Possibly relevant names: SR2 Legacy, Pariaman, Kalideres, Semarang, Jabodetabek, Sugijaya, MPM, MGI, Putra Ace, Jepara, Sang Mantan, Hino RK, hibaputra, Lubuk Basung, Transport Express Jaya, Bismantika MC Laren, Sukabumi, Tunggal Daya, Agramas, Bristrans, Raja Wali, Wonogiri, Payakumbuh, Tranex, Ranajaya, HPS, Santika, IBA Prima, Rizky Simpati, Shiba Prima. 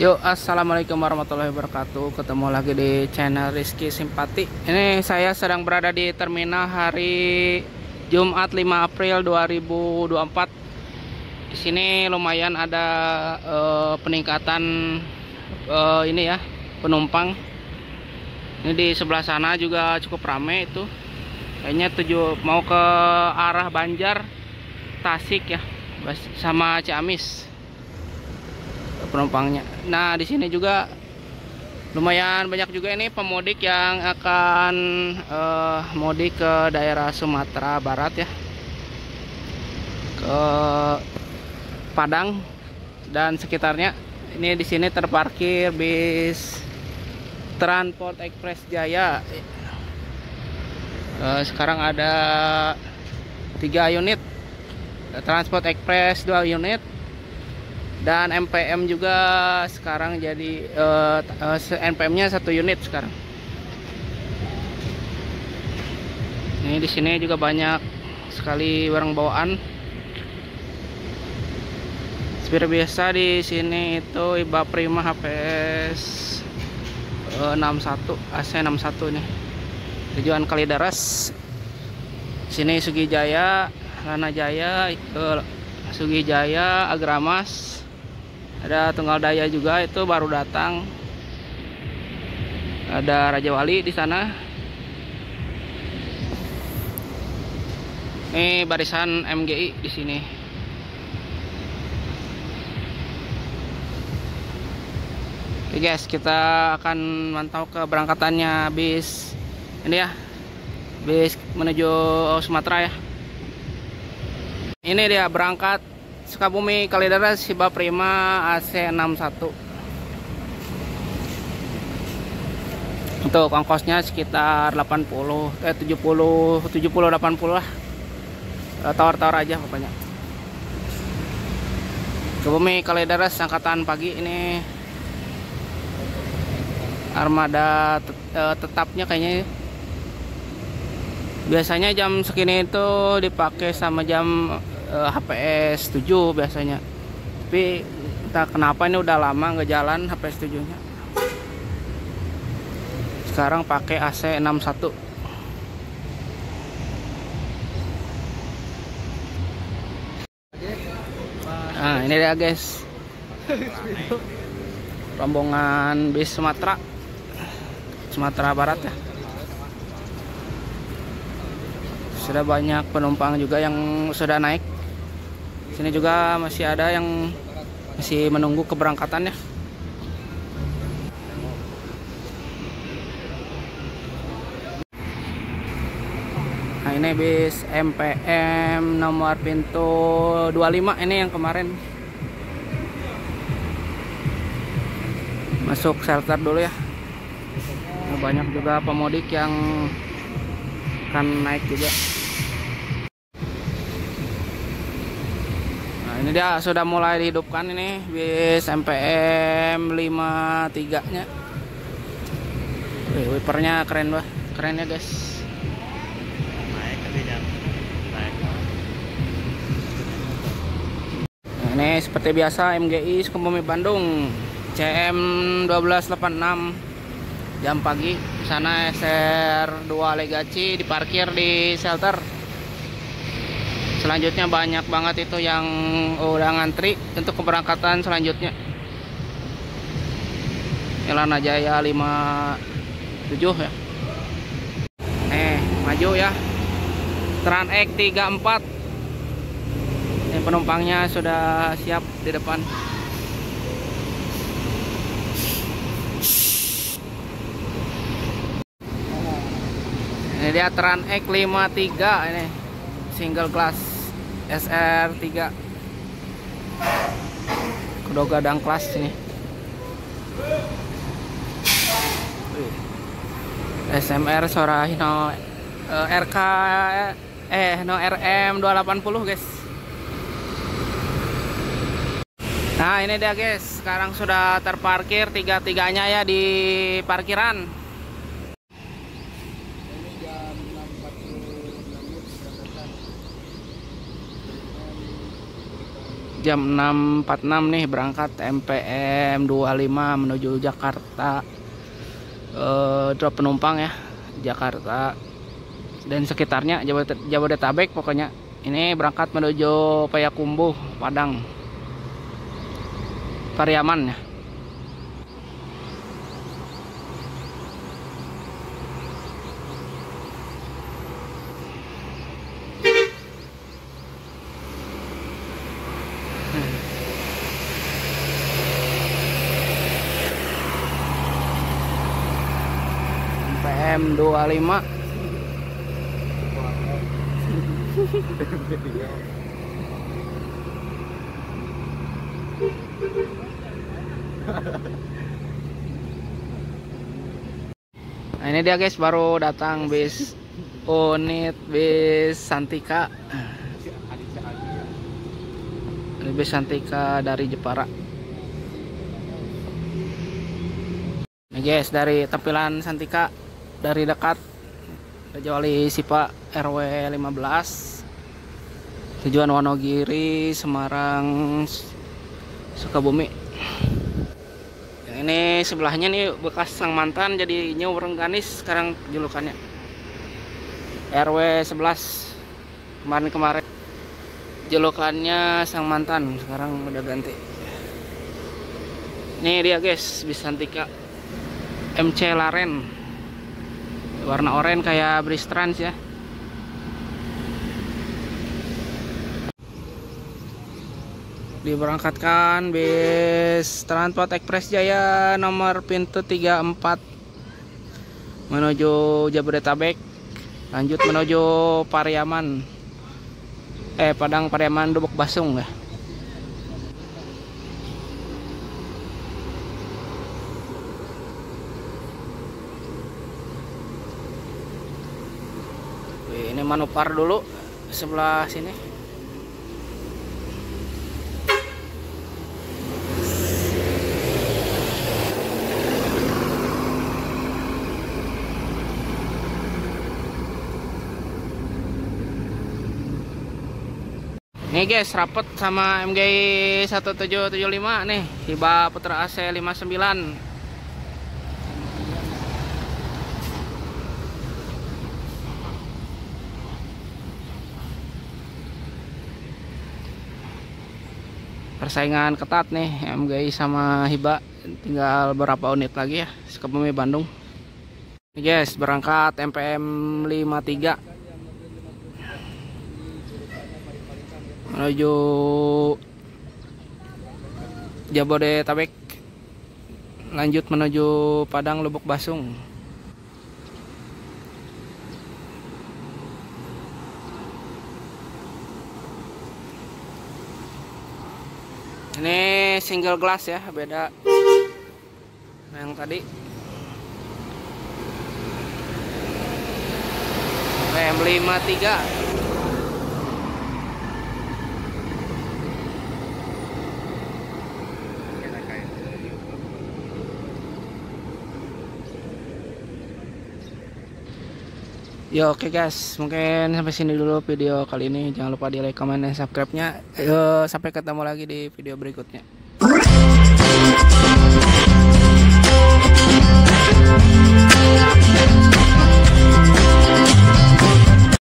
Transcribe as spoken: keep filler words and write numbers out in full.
Yo, assalamualaikum warahmatullahi wabarakatuh. Ketemu lagi di channel Rizky Simpati. Ini saya sedang berada di terminal hari Jumat lima April dua ribu dua puluh empat. Di sini lumayan ada uh, peningkatan uh, ini ya penumpang. Ini di sebelah sana juga cukup ramai itu. Kayaknya tujuh mau ke arah Banjar, Tasik ya, sama Ciamis penumpangnya. Nah, di sini juga lumayan banyak juga ini pemudik yang akan uh, mudik ke daerah Sumatera Barat ya, ke Padang dan sekitarnya. Ini di sini terparkir bis Transport Express Jaya. Uh, sekarang ada tiga unit, Transport Express dua unit. Dan M P M juga sekarang jadi uh, uh, M P M-nya satu unit sekarang. Ini di sini juga banyak sekali barang bawaan. Seperti biasa di sini itu I B A Prima H P S uh, enam puluh satu A C enam puluh satu nih. Tujuan Kalideres. Sini Sugijaya, Ranajaya, uh, Sugijaya, Agramas. Ada Tunggal Daya juga, itu baru datang. Ada Raja Wali di sana. Ini barisan M G I di sini. Oke guys, kita akan mantau keberangkatannya bis ini ya. Bis menuju Sumatera ya. Ini dia berangkat Sukabumi Kalideres Shiba Prima A C enam puluh satu. Untuk ongkosnya sekitar delapan puluh eh tujuh puluh tujuh puluh delapan puluh lah. Tawar-tawar aja pokoknya. Sukabumi Kalideres angkatan pagi ini armada tet tetapnya kayaknya. Biasanya jam segini itu dipakai sama jam H P S tujuh biasanya, tapi entah kenapa ini udah lama nggak jalan H P S tujuh nya. Sekarang pakai A C enam puluh satu. Nah, ini dia guys rombongan bis Sumatera Sumatera Barat ya. Sudah banyak penumpang juga yang sudah naik. Sini juga masih ada yang masih menunggu keberangkatannya. Nah, ini bis M P M nomor pintu dua puluh lima ini yang kemarin. Masuk shelter dulu ya. Banyak juga pemudik yang akan naik juga. Ini dia sudah mulai dihidupkan ini bis M P M lima puluh tiga nya. Wih, wipernya keren bah, keren ya guys. Naik ke naik. Nah, ini seperti biasa M G I Sukabumi Bandung C M satu dua delapan enam jam pagi. Di sana S R dua Legacy diparkir di shelter. Selanjutnya banyak banget itu yang udah ngantri untuk keberangkatan selanjutnya. Ranajaya lima puluh tujuh ya. Eh, maju ya. Tranex tiga puluh empat. Yang penumpangnya sudah siap di depan. Ini dia Tranex lima puluh tiga ini. Single class S R tiga kudo gadang kelas ini S M R suara Hino R K eh Hino R M dua ratus delapan puluh guys. Nah, ini dia guys, sekarang sudah terparkir tiga-tiganya ya di parkiran. jam enam empat puluh enam nih berangkat M P M dua lima menuju Jakarta, e, drop penumpang ya, Jakarta dan sekitarnya, Jabodetabek pokoknya. Ini berangkat menuju Payakumbuh, Padang, Pariaman ya. M dua lima Nah ini dia guys, baru datang bis unit bis Santika bis Santika dari Jepara. Nih guys, dari tampilan Santika dari dekat, Raja Wali Sipa R W lima belas, tujuan Wonogiri, Semarang, Sukabumi. Yang ini sebelahnya nih bekas Sang Mantan jadi New Rengganis sekarang julukannya, R W sebelas. Kemarin-kemarin julukannya Sang Mantan, sekarang udah ganti. Ini dia guys, Bismantika M C Laren, warna oranye kayak Bristrans ya. Diberangkatkan bis Transport Express Jaya nomor pintu tiga puluh empat menuju Jabodetabek, lanjut menuju Pariaman, eh Padang, Pariaman, Lubuk Basung ya. Ini manupar dulu sebelah sini. Nih guys, rapet sama M G I seribu tujuh ratus tujuh puluh lima nih, Shiba Putra Ace lima puluh sembilan. Persaingan ketat nih M G I sama Hiba, tinggal berapa unit lagi ya, Sukabumi Bandung. Ini guys, berangkat M P M lima puluh tiga menuju Jabodetabek, lanjut menuju Padang, Lubuk Basung. Ini single glass ya, beda yang tadi. M lima puluh tiga. Yo, oke okay guys, mungkin sampai sini dulu video kali ini. Jangan lupa di like, comment, dan subscribe-nya. Yo, sampai ketemu lagi di video berikutnya.